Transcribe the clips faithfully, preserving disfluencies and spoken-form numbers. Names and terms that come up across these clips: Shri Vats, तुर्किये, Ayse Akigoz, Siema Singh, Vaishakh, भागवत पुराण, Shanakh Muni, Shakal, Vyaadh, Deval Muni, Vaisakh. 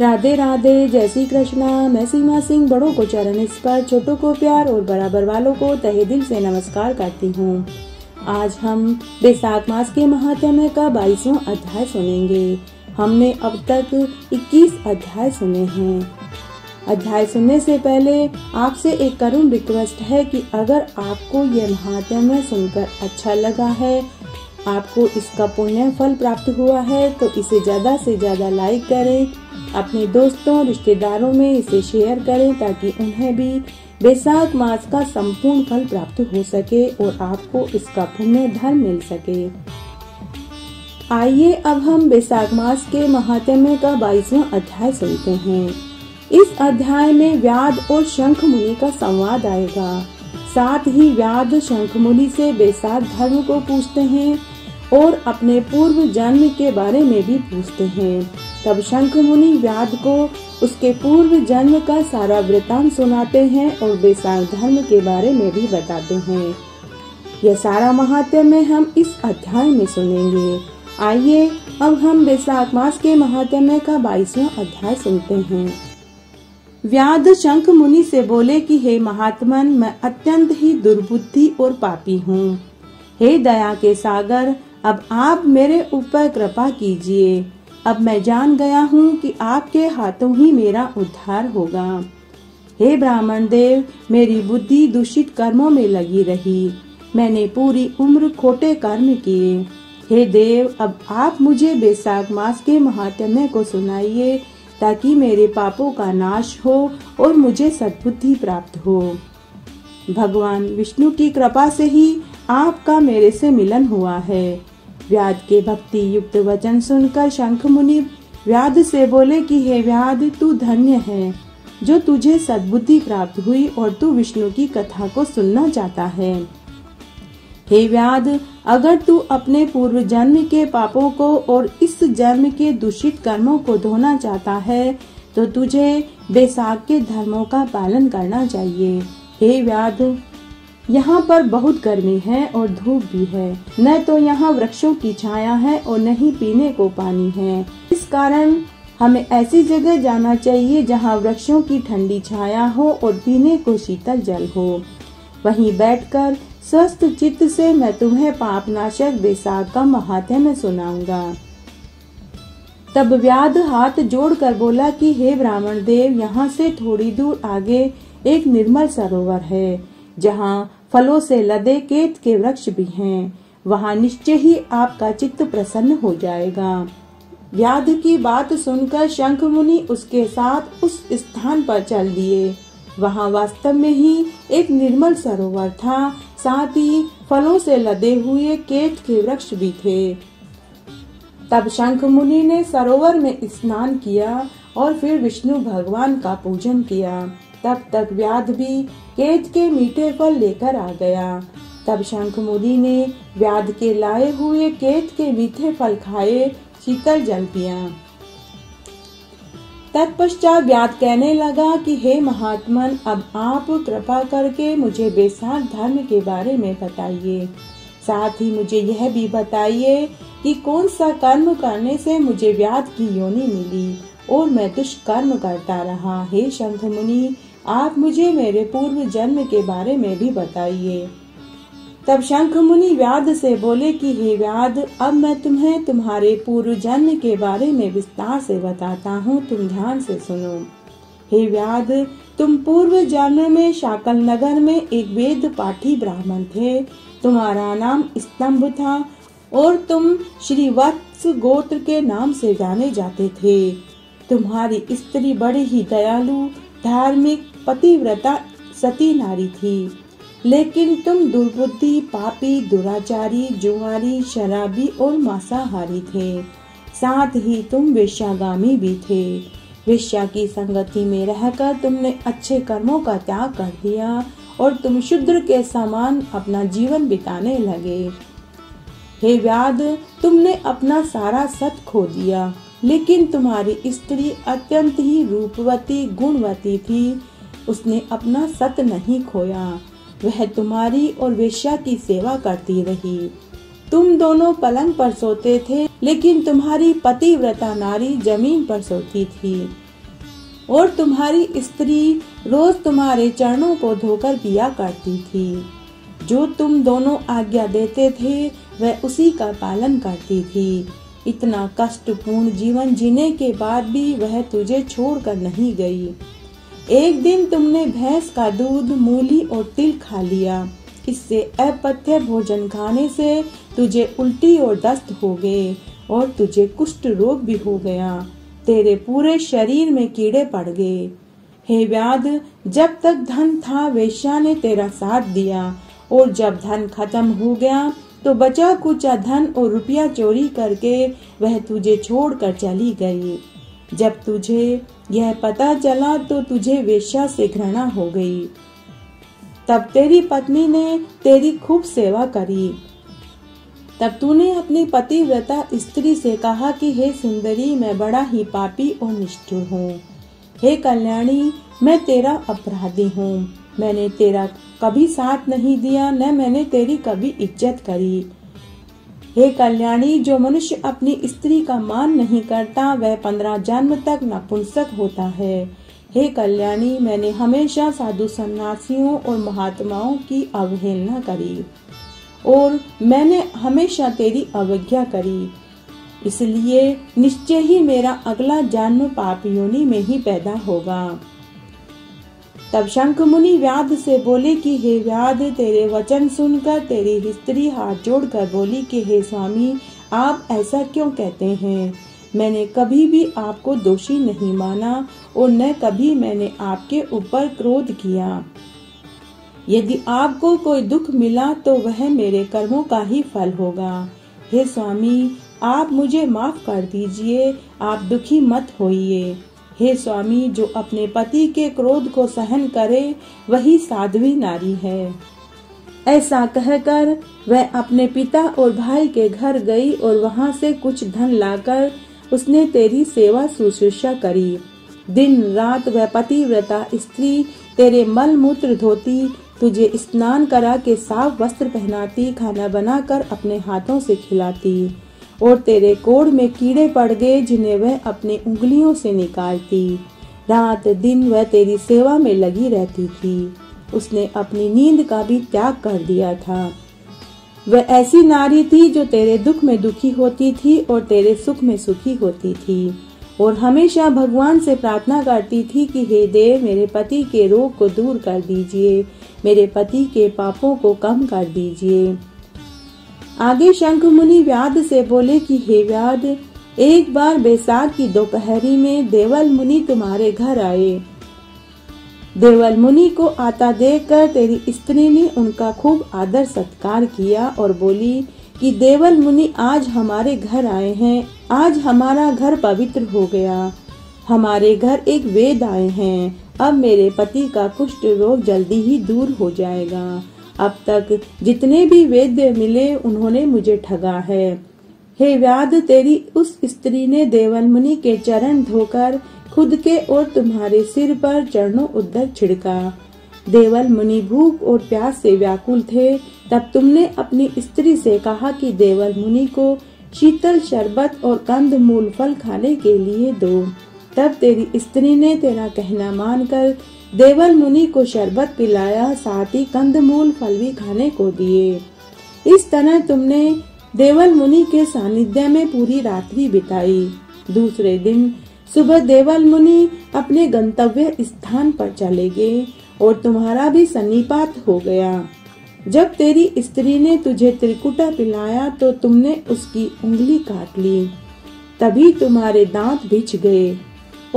राधे राधे, जय श्री कृष्णा। मैं सीमा सिंह बड़ों को चरण स्पर्श, छोटों को प्यार और बराबर वालों को तहे दिल से नमस्कार करती हूँ। आज हम वैशाख मास के महात्म्य का बाईसवां अध्याय सुनेंगे। हमने अब तक इक्कीस अध्याय सुने हैं। अध्याय सुनने से पहले आपसे एक करुण रिक्वेस्ट है कि अगर आपको यह महात्म्य सुनकर अच्छा लगा है, आपको इसका पुण्य फल प्राप्त हुआ है, तो इसे ज्यादा से ज्यादा लाइक करें। अपने दोस्तों रिश्तेदारों में इसे शेयर करें ताकि उन्हें भी वैशाख मास का संपूर्ण फल प्राप्त हो सके और आपको इसका पुण्य धन मिल सके। आइए अब हम वैशाख मास के महात्म्य का बाईसवां अध्याय सुनते हैं। इस अध्याय में व्याध और शंख मुनि का संवाद आएगा। साथ ही व्याध शंख मुनि से वैशाख धर्म को पूछते हैं और अपने पूर्व जन्म के बारे में भी पूछते हैं। तब शंख मुनि व्याध को उसके पूर्व जन्म का सारा वृतांत सुनाते हैं और वैशाख धर्म के बारे में भी बताते हैं। यह सारा महात्म्य हम इस अध्याय में सुनेंगे। आइए अब हम वैशाख मास के महात्म्य का बाईसवां अध्याय सुनते हैं। व्याध शंख मुनि से बोले कि हे महात्मन, मैं अत्यंत ही दुर्बुद्धि और पापी हूँ। हे दया के सागर, अब आप मेरे ऊपर कृपा कीजिए। अब मैं जान गया हूँ कि आपके हाथों ही मेरा उद्धार होगा। हे ब्राह्मण देव, मेरी बुद्धि दूषित कर्मों में लगी रही। मैंने पूरी उम्र खोटे कर्म किए। हे देव, अब आप मुझे वैशाख मास के महात्म्य को सुनाइए ताकि मेरे पापों का नाश हो और मुझे सद्बुद्धि प्राप्त हो। भगवान विष्णु की कृपा से ही आपका मेरे से मिलन हुआ है। व्याध के भक्ति युक्त वचन सुनकर शंख मुनि व्याध से बोले कि हे व्याध, तू धन्य है जो तुझे सद्बुद्धि प्राप्त हुई और तू विष्णु की कथा को सुनना चाहता है। हे व्याध, अगर तू अपने पूर्व जन्म के पापों को और इस जन्म के दूषित कर्मों को धोना चाहता है तो तुझे वैशाख के धर्मों का पालन करना चाहिए। हे व्याध, यहाँ पर बहुत गर्मी है और धूप भी है, न तो यहाँ वृक्षों की छाया है और न ही पीने को पानी है। इस कारण हमें ऐसी जगह जाना चाहिए जहाँ वृक्षों की ठंडी छाया हो और पीने को शीतल जल हो। वहीं बैठकर स्वस्थ चित्त से मैं तुम्हें पापनाशक वैशाख का महात्म्य सुनाऊंगा। तब व्याध हाथ जोड़कर बोला कि हे ब्राह्मण देव, यहाँ से थोड़ी दूर आगे एक निर्मल सरोवर है जहाँ फलों से लदे केत के वृक्ष भी हैं, वहाँ निश्चय ही आपका चित्त प्रसन्न हो जाएगा। व्याध की बात सुनकर शंख मुनि उसके साथ उस स्थान पर चल दिए। वहाँ वास्तव में ही एक निर्मल सरोवर था, साथ ही फलों से लदे हुए केत के वृक्ष भी थे। तब शंख मुनि ने सरोवर में स्नान किया और फिर विष्णु भगवान का पूजन किया। तब तक व्याध भी केत के मीठे फल लेकर आ गया। तब शंख मुनि ने व्याध के लाए हुए केत के मीठे फल खाए, शीतल जल पिया। तत्पश्चात व्याध कहने लगा कि हे महात्मन, अब आप कृपा करके मुझे वैशाख धर्म के बारे में बताइए। साथ ही मुझे यह भी बताइए कि कौन सा कर्म करने से मुझे व्याध की योनि मिली और मैं दुष्कर्म करता रहा। हे शंख मुनि, आप मुझे मेरे पूर्व जन्म के बारे में भी बताइए। तब शंख मुनि व्याध से बोले कि हे व्याध, अब मैं तुम्हें तुम्हारे पूर्व जन्म के बारे में विस्तार से बताता हूँ, तुम ध्यान से सुनो। हे व्याध, तुम पूर्व जन्म में शाकल नगर में एक वेद पाठी ब्राह्मण थे। तुम्हारा नाम स्तंभ था और तुम श्री वत्स गोत्र के नाम से जाने जाते थे। तुम्हारी स्त्री बड़ी ही दयालु, धार्मिक, पतिव्रता, सती नारी थी। लेकिन तुम दुर्बुद्धि, पापी, दुराचारी, जुआरी, शराबी और मांसाहारी थे। साथ ही तुम वेश्यागामी भी थे। वेश्या की संगति में रहकर तुमने अच्छे कर्मों का त्याग कर दिया और तुम शूद्र के समान अपना जीवन बिताने लगे। हे व्याध, तुमने अपना सारा सत खो दिया। लेकिन तुम्हारी स्त्री अत्यंत ही रूपवती, गुणवती थी। उसने अपना सत नहीं खोया, वह तुम्हारी और वेश्या की सेवा करती रही। तुम दोनों पलंग पर सोते थे, लेकिन तुम्हारी पतिव्रता नारी जमीन पर सोती थी। और तुम्हारी स्त्री रोज तुम्हारे चरणों को धोकर पिया करती थी। जो तुम दोनों आज्ञा देते थे वह उसी का पालन करती थी। इतना कष्टपूर्ण जीवन जीने के बाद भी वह तुझे छोड़कर नहीं गई। एक दिन तुमने भैंस का दूध, मूली और तिल खा लिया। इससे अपथ्य भोजन खाने से तुझे उल्टी और दस्त हो गए और तुझे कुष्ठ रोग भी हो गया। तेरे पूरे शरीर में कीड़े पड़ गए। हे व्याध, जब तक धन था वेश्या ने तेरा साथ दिया और जब धन खत्म हो गया तो बचा कुचा धन और रुपया चोरी करके वह तुझे छोड़कर चली गई। जब तुझे यह पता चला तो तुझे वेश्या से घृणा हो गई। तब तेरी पत्नी ने तेरी खूब सेवा करी। तब तूने अपनी पतिव्रता स्त्री से कहा कि हे सुंदरी, मैं बड़ा ही पापी और निष्ठुर हूँ। हे कल्याणी, मैं तेरा अपराधी हूँ। मैंने तेरा कभी साथ नहीं दिया, न मैंने तेरी कभी इज्जत करी। हे कल्याणी, जो मनुष्य अपनी स्त्री का मान नहीं करता वह पंद्रह जन्म तक नपुंसक होता है। हे कल्याणी, मैंने हमेशा साधु सन्यासियों और महात्माओं की अवहेलना करी और मैंने हमेशा तेरी अवज्ञा करी। इसलिए निश्चय ही मेरा अगला जन्म पाप योनि में ही पैदा होगा। तब शंख मुनि व्याध से बोले कि हे व्याध, तेरे वचन सुनकर तेरी स्त्री हाथ जोड़कर बोली कि हे स्वामी, आप ऐसा क्यों कहते हैं? मैंने कभी भी आपको दोषी नहीं माना और न कभी मैंने आपके ऊपर क्रोध किया। यदि आपको कोई दुख मिला तो वह मेरे कर्मों का ही फल होगा। हे स्वामी, आप मुझे माफ कर दीजिए, आप दुखी मत होइए। हे स्वामी, जो अपने पति के क्रोध को सहन करे वही साध्वी नारी है। ऐसा कहकर वह अपने पिता और भाई के घर गई और वहां से कुछ धन लाकर उसने तेरी सेवा शुश्रूषा करी। दिन रात वह पतिव्रता स्त्री तेरे मल मूत्र धोती, तुझे स्नान करा के साफ वस्त्र पहनाती, खाना बनाकर अपने हाथों से खिलाती और तेरे कोढ़ में कीड़े पड़ गए जिन्हें वह अपनी उंगलियों से निकालती। रात दिन वह तेरी सेवा में लगी रहती थी। उसने अपनी नींद का भी त्याग कर दिया था। वह ऐसी नारी थी जो तेरे दुख में दुखी होती थी और तेरे सुख में सुखी होती थी और हमेशा भगवान से प्रार्थना करती थी कि हे देव, मेरे पति के रोग को दूर कर दीजिए, मेरे पति के पापों को कम कर दीजिए। आगे शंख मुनि व्याध से बोले कि हे व्याध, एक बार बैसाख की दोपहरी में देवल मुनि तुम्हारे घर आए। देवल मुनि को आता देखकर तेरी स्त्री ने उनका खूब आदर सत्कार किया और बोली कि देवल मुनि आज हमारे घर आए हैं। आज हमारा घर पवित्र हो गया। हमारे घर एक वेद आए हैं। अब मेरे पति का कुष्ठ रोग जल्दी ही दूर हो जाएगा। अब तक जितने भी वैद्य मिले उन्होंने मुझे ठगा है। हे व्याध, तेरी उस स्त्री ने देवल मुनि के चरण धोकर खुद के और तुम्हारे सिर पर चरणों उद्दर छिड़का। देवल मुनि भूख और प्यास से व्याकुल थे। तब तुमने अपनी स्त्री से कहा कि देवल मुनि को शीतल शरबत और कंद मूल फल खाने के लिए दो। तब तेरी स्त्री ने तेरा कहना मानकर देवल मुनि को शरबत पिलाया, साथ ही कंद मूल फल भी खाने को दिए। इस तरह तुमने देवल मुनि के सानिध्य में पूरी रात्रि बिताई। दूसरे दिन सुबह देवल मुनि अपने गंतव्य स्थान पर चले गए और तुम्हारा भी सन्निपात हो गया। जब तेरी स्त्री ने तुझे त्रिकुटा पिलाया तो तुमने उसकी उंगली काट ली। तभी तुम्हारे दांत बिछ गए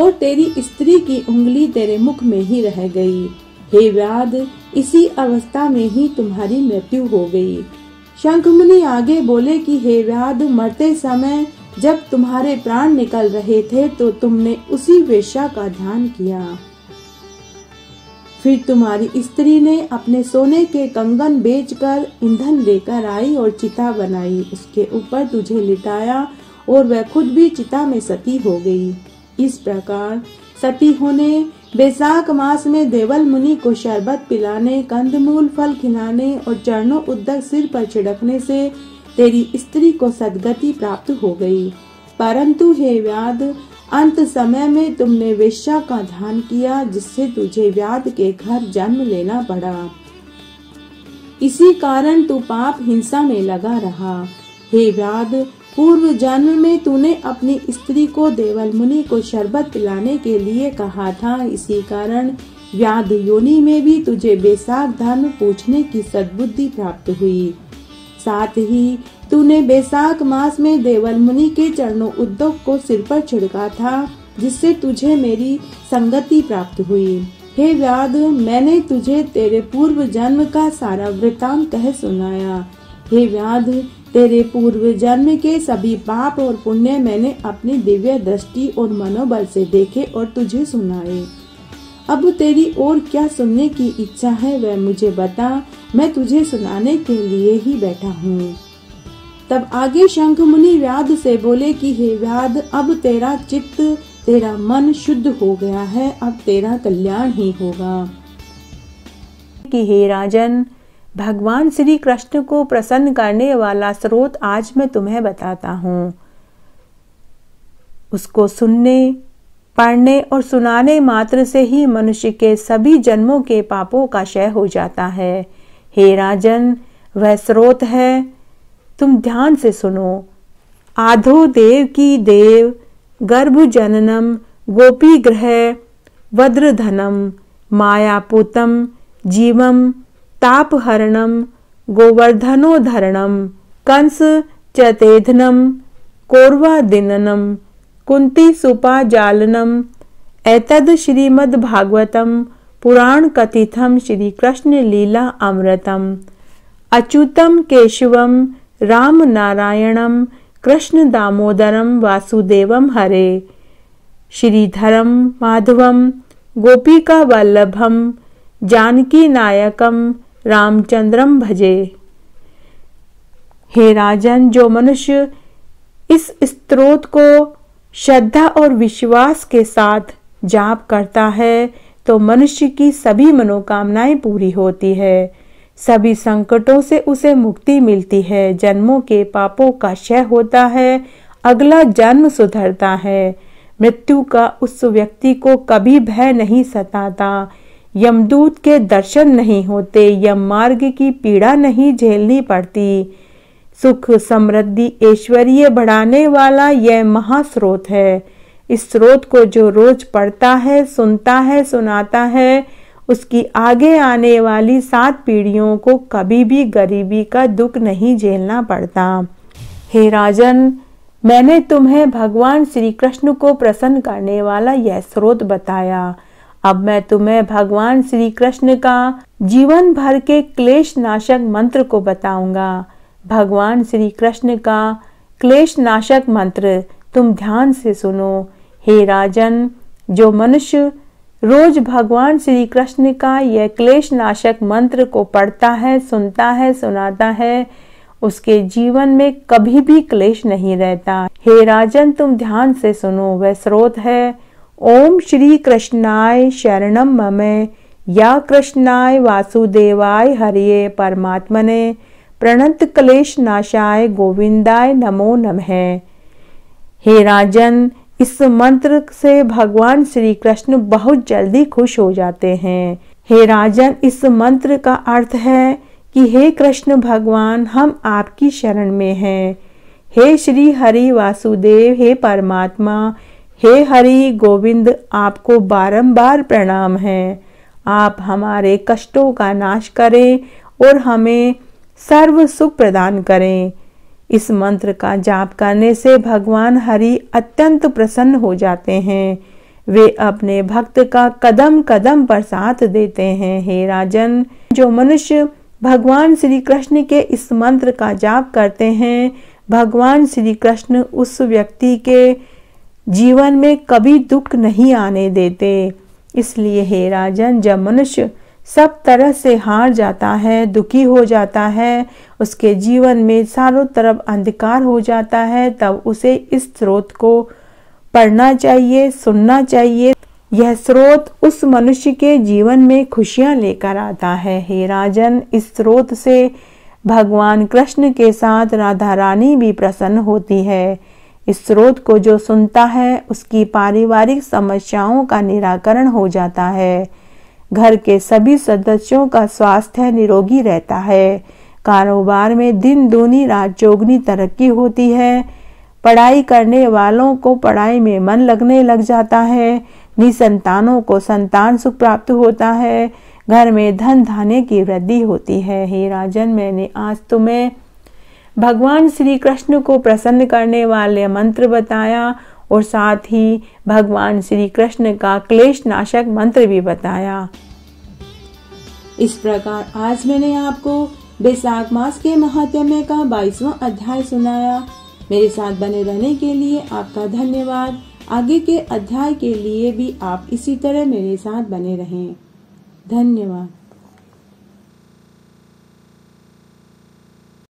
और तेरी स्त्री की उंगली तेरे मुख में ही रह गई। हे व्याध, इसी अवस्था में ही तुम्हारी मृत्यु हो गई। शंख मुनि आगे बोले कि हे व्याध, मरते समय जब तुम्हारे प्राण निकल रहे थे तो तुमने उसी वेश्या का ध्यान किया। फिर तुम्हारी स्त्री ने अपने सोने के कंगन बेचकर ईंधन लेकर आई और चिता बनाई, उसके ऊपर तुझे लिटाया और वह खुद भी चिता में सती हो गई। इस प्रकार सती होने, बैसाख मास में देवल मुनि को शरबत पिलाने, कंदमूल फल खिलाने और चरणों उद्दक सिर पर छिड़कने से तेरी स्त्री को सद्गति प्राप्त हो गई। परंतु हे व्याध, अंत समय में तुमने वेश्या का दान किया, जिससे तुझे व्याध के घर जन्म लेना पड़ा। इसी कारण तू पाप हिंसा में लगा रहा। हे व्याध, पूर्व जन्म में तूने अपनी स्त्री को देवल मुनि को शरबत पिलाने के लिए कहा था, इसी कारण व्याध योनि में भी तुझे वैशाख धर्म पूछने की सद्बुद्धि प्राप्त हुई। साथ ही तूने वैशाख मास में देवल मुनि के चरणों उद्योग को सिर पर छिड़का था, जिससे तुझे मेरी संगति प्राप्त हुई। हे व्याध, मैंने तुझे तेरे पूर्व जन्म का सारा वृतांत कह सुनाया। हे व्याध, तेरे पूर्व जन्म के सभी पाप और पुण्य मैंने अपनी दिव्य दृष्टि और मनोबल से देखे और तुझे सुनाए। अब तेरी और क्या सुनने की इच्छा है, वह मुझे बता। मैं तुझे सुनाने के लिए ही बैठा हूँ। तब आगे शंख मुनि व्याध से बोले कि हे व्याध, अब तेरा चित्त, तेरा मन शुद्ध हो गया है, अब तेरा कल्याण ही होगा। कि हे राजन, भगवान श्री कृष्ण को प्रसन्न करने वाला स्रोत आज मैं तुम्हें बताता हूँ। उसको सुनने, पढ़ने और सुनाने मात्र से ही मनुष्य के सभी जन्मों के पापों का क्षय हो जाता है। हे राजन, वह स्रोत है, तुम ध्यान से सुनो। आधो देव की देव गर्भ जननम गोपी ग्रह वज्रधनम मायापूतम जीवम तापहरणम गोवर्धनोधरणम कंस चतेधनम कोर्वादिननम कुंती सुपाजालनम एतद् श्रीमद् भागवतम पुराण कथितम श्री कृष्ण लीला अमृतम अच्युतम केशवम राम नारायणम कृष्ण दामोदरम वासुदेवम हरे श्रीधरम माधवम गोपिका वल्लभम जानकी नायकम रामचंद्रम भजे। हे राजन, जो मनुष्य इस स्त्रोत को श्रद्धा और विश्वास के साथ जाप करता है, तो मनुष्य की सभी मनोकामनाएं पूरी होती है, सभी संकटों से उसे मुक्ति मिलती है, जन्मों के पापों का क्षय होता है, अगला जन्म सुधरता है, मृत्यु का उस व्यक्ति को कभी भय नहीं सताता, यमदूत के दर्शन नहीं होते, यम मार्ग की पीड़ा नहीं झेलनी पड़ती। सुख समृद्धि ऐश्वर्य बढ़ाने वाला यह महास्रोत है। इस स्रोत को जो रोज पढ़ता है, सुनता है, सुनाता है, उसकी आगे आने वाली सात पीढ़ियों को कभी भी गरीबी का दुख नहीं झेलना पड़ता। हे राजन, मैंने तुम्हें भगवान श्री कृष्ण को प्रसन्न करने वाला यह स्रोत बताया। अब मैं तुम्हें भगवान श्री कृष्ण का जीवन भर के क्लेश नाशक मंत्र को बताऊंगा। भगवान श्री कृष्ण का क्लेश नाशक मंत्र तुम ध्यान से सुनो। हे राजन, जो मनुष्य रोज भगवान श्री कृष्ण का यह क्लेश नाशक मंत्र को पढ़ता है, सुनता है, सुनाता है, उसके जीवन में कभी भी क्लेश नहीं रहता। हे राजन, तुम ध्यान से सुनो, वह स्रोत है। ओम श्री कृष्णाय शरणम ममे या कृष्णाय वासुदेवाय हरिये परमात्मने प्रणत क्लेश नाशाय गोविंदाय नमो नमः। हे राजन, इस मंत्र से भगवान श्री कृष्ण बहुत जल्दी खुश हो जाते हैं। हे राजन, इस मंत्र का अर्थ है कि हे कृष्ण भगवान, हम आपकी शरण में हैं। हे श्री हरि वासुदेव, हे परमात्मा, हे हरि गोविंद, आपको बारंबार प्रणाम है। आप हमारे कष्टों का नाश करें और हमें सर्व सुख प्रदान करें। इस मंत्र का जाप करने से भगवान हरि अत्यंत प्रसन्न हो जाते हैं। वे अपने भक्त का कदम कदम पर साथ देते हैं। हे राजन, जो मनुष्य भगवान श्री कृष्ण के इस मंत्र का जाप करते हैं, भगवान श्री कृष्ण उस व्यक्ति के जीवन में कभी दुख नहीं आने देते। इसलिए हे राजन, जब मनुष्य सब तरह से हार जाता है, दुखी हो जाता है, उसके जीवन में चारों तरफ अंधकार हो जाता है, तब उसे इस स्रोत को पढ़ना चाहिए, सुनना चाहिए। यह स्रोत उस मनुष्य के जीवन में खुशियां लेकर आता है। हे राजन, इस स्रोत से भगवान कृष्ण के साथ राधा रानी भी प्रसन्न होती है। इस स्रोत को जो सुनता है उसकी पारिवारिक समस्याओं का निराकरण हो जाता है। घर के सभी सदस्यों का स्वास्थ्य निरोगी रहता है। कारोबार में दिन दूनी रात चौगुनी तरक्की होती है। पढ़ाई करने वालों को पढ़ाई में मन लगने लग जाता है। निसंतानों को संतान सुख प्राप्त होता है। घर में धन धान्य की वृद्धि होती है। हे राजन, मैंने आज तुम्हें भगवान श्री कृष्ण को प्रसन्न करने वाले मंत्र बताया और साथ ही भगवान श्री कृष्ण का क्लेश नाशक मंत्र भी बताया। इस प्रकार आज मैंने आपको वैशाख मास के महात्म्य का बाईसवां अध्याय सुनाया। मेरे साथ बने रहने के लिए आपका धन्यवाद। आगे के अध्याय के लिए भी आप इसी तरह मेरे साथ बने रहें। धन्यवाद।